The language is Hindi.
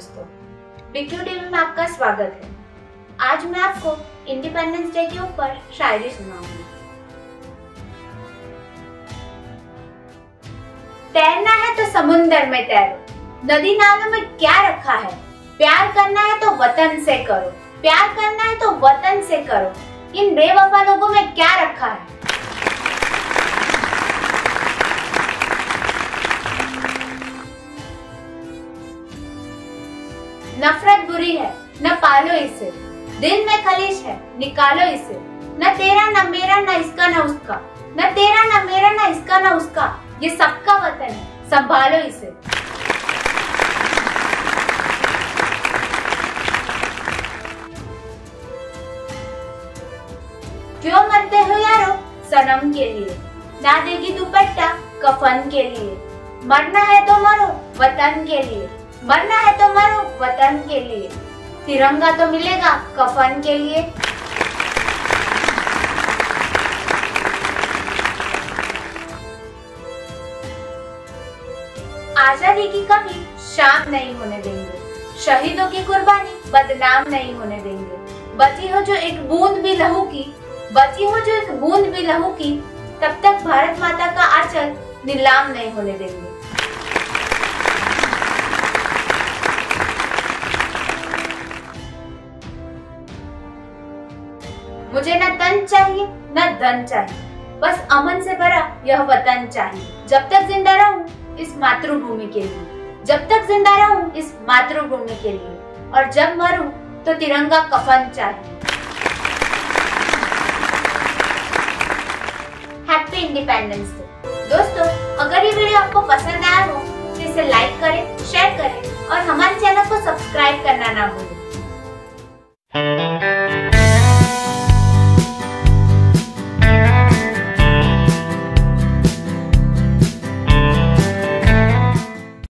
दोस्तों, BollyQuick टीवी में आपका स्वागत है। आज मैं आपको इंडिपेंडेंस डे के ऊपर शायरी सुनाऊंगी। तैरना है तो समुंदर में तैरो, नदी नालों में क्या रखा है। प्यार करना है तो वतन से करो, प्यार करना है तो वतन से करो, इन बेवफा लोगों में क्या रखा है। नफरत बुरी है, न पालो इसे, दिल में खलीश है, निकालो इसे। न तेरा न मेरा न इसका न उसका, न तेरा न मेरा न इसका न उसका, ये सबका वतन है, संभालो इसे। क्यों मरते हो यारो सनम के लिए, ना देगी दुपट्टा कफन के लिए। मरना है तो मरो वतन के लिए, मरना है तो मरो वतन के लिए, तिरंगा तो मिलेगा कफन के लिए। आजादी की कभी शाम नहीं होने देंगे, शहीदों की कुर्बानी बदनाम नहीं होने देंगे। बची हो जो एक बूंद भी लहू की, बची हो जो एक बूंद भी लहू की, तब तक भारत माता का आंचल नीलाम नहीं होने देंगे। मुझे न तन चाहिए न धन चाहिए, बस अमन से भरा यह वतन चाहिए। जब तक जिंदा रहूं इस मातृभूमि के लिए, जब तक जिंदा रहूं इस मातृभूमि के लिए, और जब मरूं तो तिरंगा कफन चाहिए। हैप्पी इंडिपेंडेंस डे दोस्तों। अगर ये वीडियो आपको पसंद आया हो तो इसे लाइक करें, शेयर करें और हमारे चैनल को सब्सक्राइब करना ना भूलें।